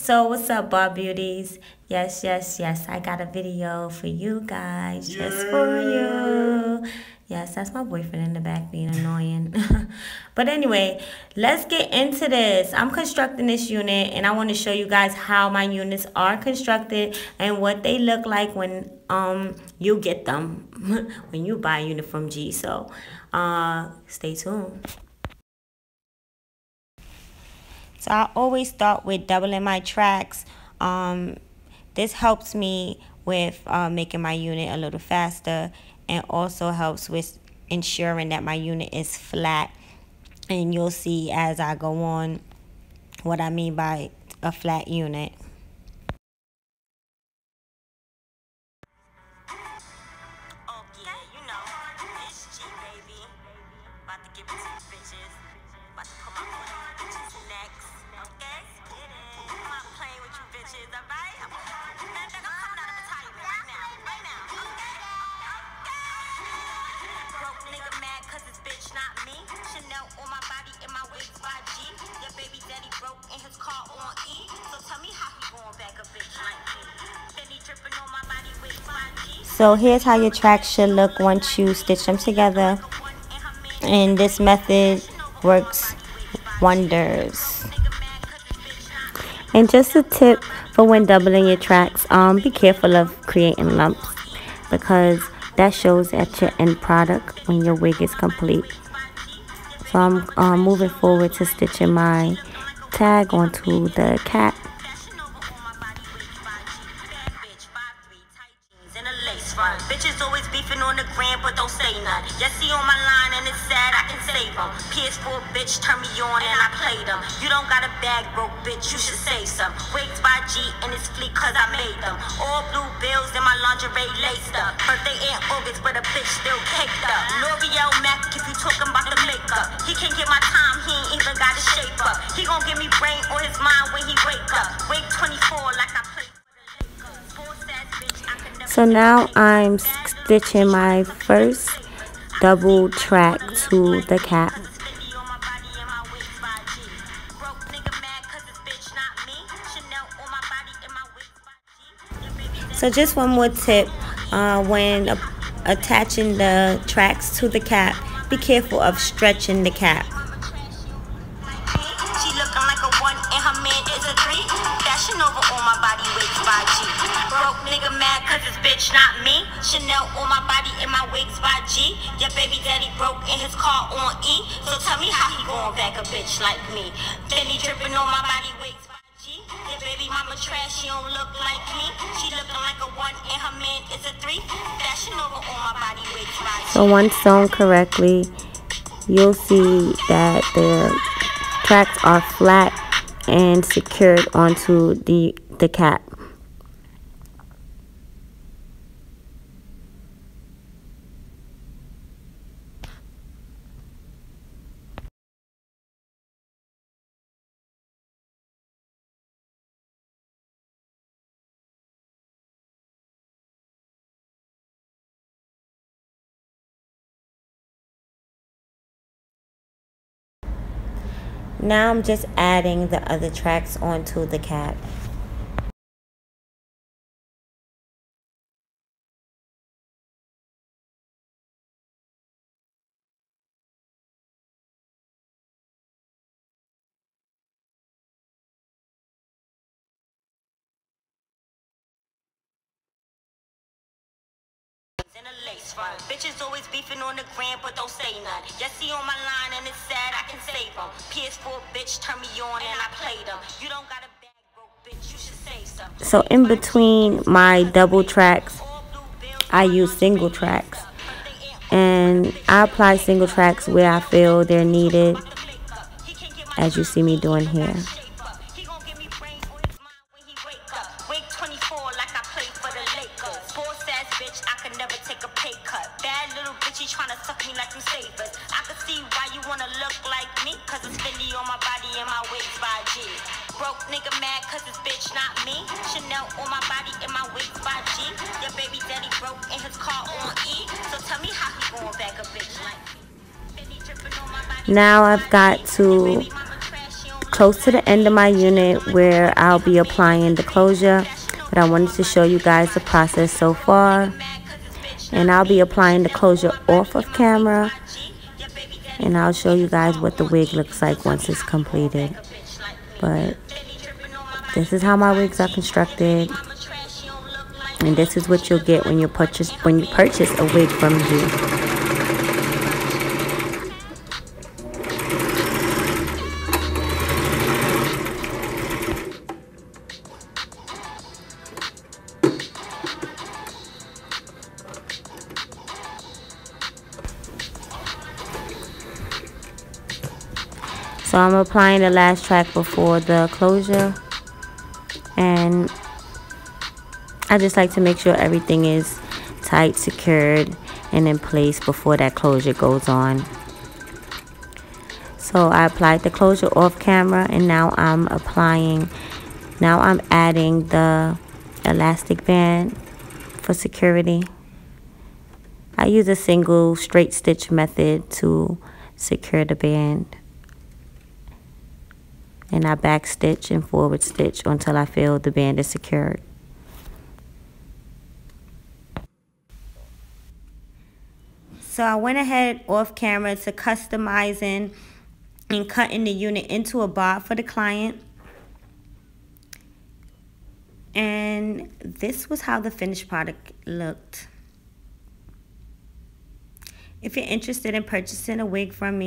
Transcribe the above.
So what's up, bar beauties? Yes, I got a video for you guys, just for you. Yes, that's my boyfriend in the back being annoying. But anyway, let's get into this. I'm constructing this unit, and I want to show you guys how my units are constructed and what they look like when you get them, when you buy a unit from Gee. So stay tuned. So I always start with doubling my tracks. This helps me with making my unit a little faster, and also helps with ensuring that my unit is flat. And you'll see as I go on what I mean by a flat unit. Okay, you know, it's Gee, baby. About to give it to the bitches. About to put my foot on the bitches' necks. Okay? I'm not playing with you bitches, alright? I'm coming out of retirement right now. Right now. Okay? Not me, Chanel on my body and my wig by Gee. Your baby daddy broke in his car on E. So tell me how he going back a bitch like me. Then he dripping on my body wig by Gee. So here's how your tracks should look once you stitch them together. And this method works wonders. And just a tip for when doubling your tracks, be careful of creating lumps, because that shows at your end product when your wig is complete. So I'm moving forward to stitching my tag onto the cap. Bitches always beefing on the gram, but don't say nothing. Yes, see on my line, and it's sad, I can save them. PS4 bitch, turn me on, and I play them. You don't got a bag, broke bitch, you should save some. Wigs by Gee, and it's fleek, cause I made them. All blue bills in my lingerie laced up. Birthday in August, but a bitch still caked up. L'Oreal Mac, if you talking about the makeup. He can't get my time, he ain't even got a shape up. He gon' give me brain on his mind when he wake up. Wig 24, like I play. So now I'm stitching my first double track to the cap. So just one more tip, when attaching the tracks to the cap, be careful of stretching the cap. Not me, Chanel on my body and my wigs by Gee. Your baby daddy broke in his car on E. So tell me how he going back a bitch like me. Then he dripping on my body wigs by Gee. Your baby mama trash, she don't look like me. She looking like a 1 and her man is a 3. Fashion over on my body wigs by Gee. So once sewn correctly, you'll see that the tracks are flat and secured onto the cap. Now I'm just adding the other tracks onto the cap. Bitches always beefing on the gram, but don't say nothing. Yes, see on my line, and it's sad, I can save them. PS4 bitch, turn me on, and I play them. You don't got a bag, broke bitch, you should save some. So in between my double tracks, I use single tracks. And I apply single tracks where I feel they're needed, as you see me doing here. Broke nigga mad cause this bitch not me. Chanel on my body and my wig by Gee. Your baby daddy broke in his car on E. So tell me how he going back a bitch like me. Now I've got to close to the end of my unit where I'll be applying the closure, but I wanted to show you guys the process so far. And I'll be applying the closure off of camera, and I'll show you guys what the wig looks like once it's completed. But this is how my wigs are constructed, and this is what you'll get when you purchase a wig from Gee's. So I'm applying the last track before the closure, and I just like to make sure everything is tight, secured, and in place before that closure goes on. So I applied the closure off camera, and now I'm applying, I'm adding the elastic band for security. I use a single straight stitch method to secure the band. And I back stitch and forward stitch until I feel the band is secured. So I went ahead off camera to customizing and cutting the unit into a bob for the client. And this was how the finished product looked. If you're interested in purchasing a wig from me,